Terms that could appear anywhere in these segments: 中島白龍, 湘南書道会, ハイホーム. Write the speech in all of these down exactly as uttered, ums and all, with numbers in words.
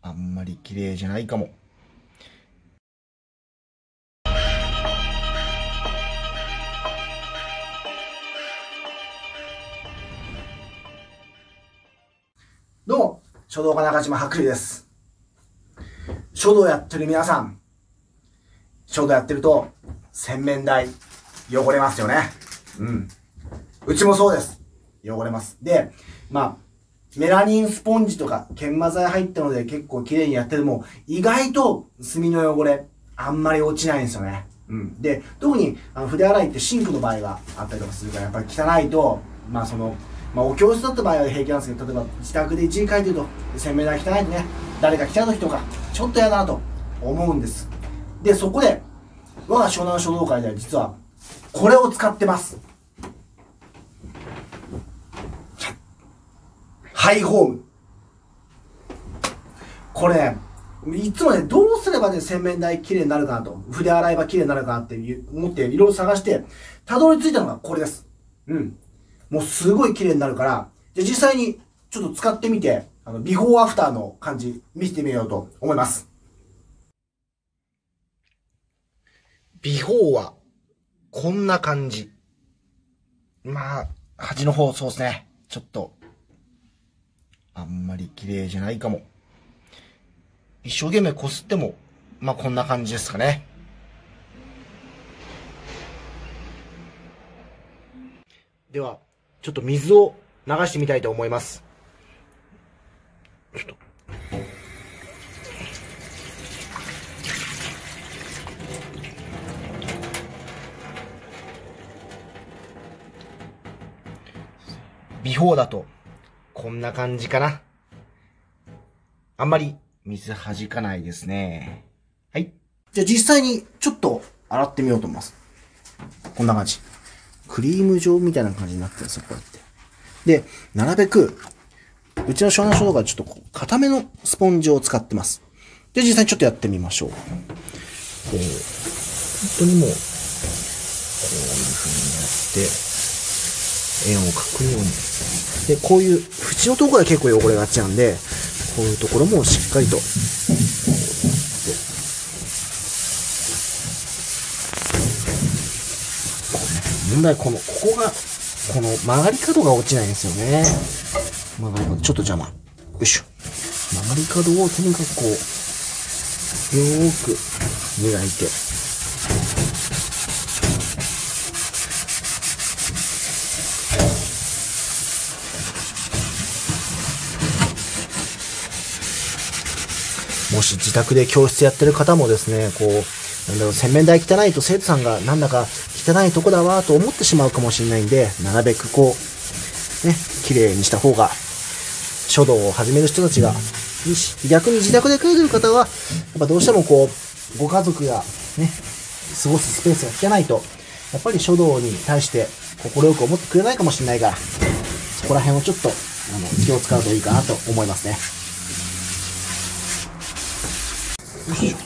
あんまり綺麗じゃないかも。どうも、書道家中島白龍です。書道やってる皆さん、書道やってると洗面台汚れますよね。うん。うちもそうです。汚れます。で、まあ、メラニンスポンジとか研磨剤入ったので結構綺麗にやってても、意外と墨の汚れあんまり落ちないんですよね。うん。で、特にあの筆洗いってシンクの場合があったりとかするから、やっぱり汚いと、まあその、まあお教室だった場合は平気なんですけど、例えば自宅で一時書いてると洗面台汚いとね、誰か来ちゃう時とか、ちょっと嫌だなと思うんです。で、そこで、我が湘南書道会では実はこれを使ってます。ハイホーム。これね、いつもね、どうすればね、洗面台綺麗になるかなと、筆洗えば綺麗になるかなって思って、いろいろ探して、たどり着いたのがこれです。うん。もうすごい綺麗になるから、じゃあ実際にちょっと使ってみて、あの、ビフォーアフターの感じ見せてみようと思います。ビフォーは、こんな感じ。まあ、端の方、そうですね。ちょっと。あんまり綺麗じゃないかも。一生懸命こすっても、まあ、こんな感じですかね。では、ちょっと水を流してみたいと思います。ちょっと。ビフォーだと。こんな感じかな。あんまり水弾かないですね。はい。じゃあ実際にちょっと洗ってみようと思います。こんな感じ。クリーム状みたいな感じになってるんですよ、こうやって。で、なるべく、うちの湘南書道会はちょっとこう固めのスポンジを使ってます。で、実際にちょっとやってみましょう。こう、本当にもう、こういう風にやって、円を描くように。で、こういう縁のところは結構汚れがちなんで、こういうところもしっかりと。問題はこの、ここが、この曲がり角が落ちないんですよね。曲がり角、ちょっと邪魔。よいしょ。曲がり角をとにかくこう、よーく磨いて。もし自宅で教室やってる方もですね、こう、なんだろう、洗面台汚いと生徒さんがなんだか汚いとこだわーと思ってしまうかもしれないんで、なるべくこう、ね、綺麗にした方が、書道を始める人たちがいいし、逆に自宅で書いてる方は、やっぱどうしてもこう、ご家族がね、過ごすスペースが汚いと、やっぱり書道に対して快く思ってくれないかもしれないから、そこら辺をちょっと、あの、気を使うといいかなと思いますね。よいしょ。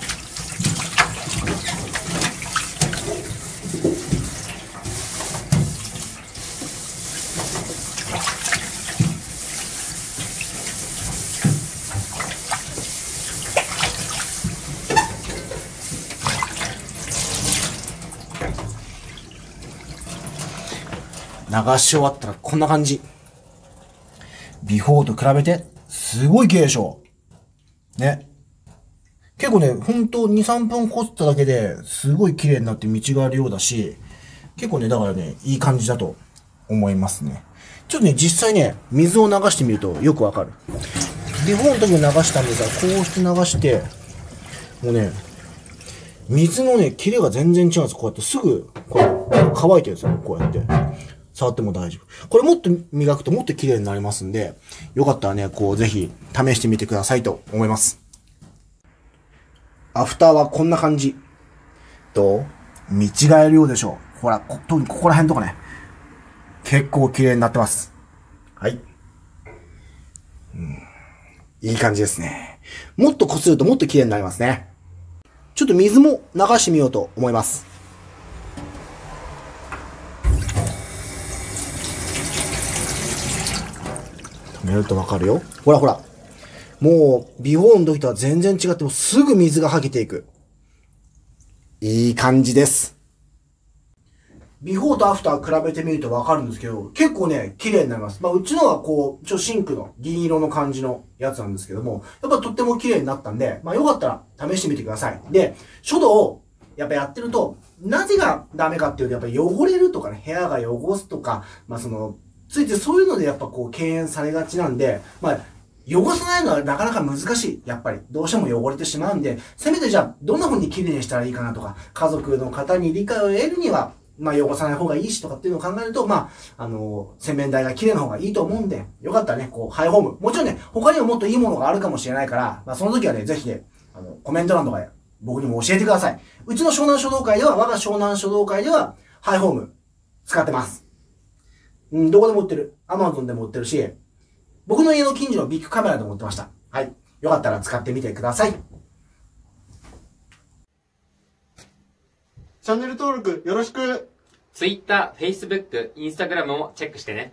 流し終わったらこんな感じ。ビフォーと比べてすごい綺麗でしょ。ね。結構ね、ほんとに、さんぷんこすっただけですごい綺麗になって見違えるようだし、結構ね、だからね、いい感じだと思いますね。ちょっとね、実際ね、水を流してみるとよくわかる。ビフォーの時も流したんですが、こうして流して、もうね、水のね、キレが全然違うんです。こうやってすぐ、これ、乾いてるんですよ。こうやって。触っても大丈夫。これもっと磨くともっと綺麗になりますんで、よかったらね、こう、ぜひ試してみてくださいと思います。アフターはこんな感じ。と、見違えるようでしょう。ほら、特にここら辺とかね。結構綺麗になってます。はい。うん、いい感じですね。もっとこするともっと綺麗になりますね。ちょっと水も流してみようと思います。止めるとわかるよ。ほらほら。もう、ビフォーの時とは全然違って、もうすぐ水がはけていく。いい感じです。ビフォーとアフター比べてみるとわかるんですけど、結構ね、綺麗になります。まあ、うちのはこう、ちょ、シンクの銀色の感じのやつなんですけども、やっぱとっても綺麗になったんで、まあ、よかったら試してみてください。で、書道をやっぱやってると、なぜがダメかっていうと、やっぱ汚れるとかね、部屋が汚すとか、まあ、その、ついてそういうのでやっぱこう、敬遠されがちなんで、まあ、汚さないのはなかなか難しい。やっぱり。どうしても汚れてしまうんで、せめてじゃあ、どんな風に綺麗にしたらいいかなとか、家族の方に理解を得るには、まあ、汚さない方がいいしとかっていうのを考えると、まあ、あの、洗面台が綺麗な方がいいと思うんで、よかったらね、こう、ハイホーム。もちろんね、他にももっといいものがあるかもしれないから、まあ、その時はね、ぜひね、あの、コメント欄とかで、僕にも教えてください。うちの湘南書道会では、我が湘南書道会では、ハイホーム、使ってます。うん、どこでも売ってる。アマゾンでも売ってるし、僕の家の近所のビッグカメラで持ってました。はい。よかったら使ってみてください。チャンネル登録よろしく。 ツイッター、フェイスブック、インスタグラムもチェックしてね。